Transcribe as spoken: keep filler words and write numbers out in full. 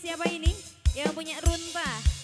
siapa ini yang punya Runta?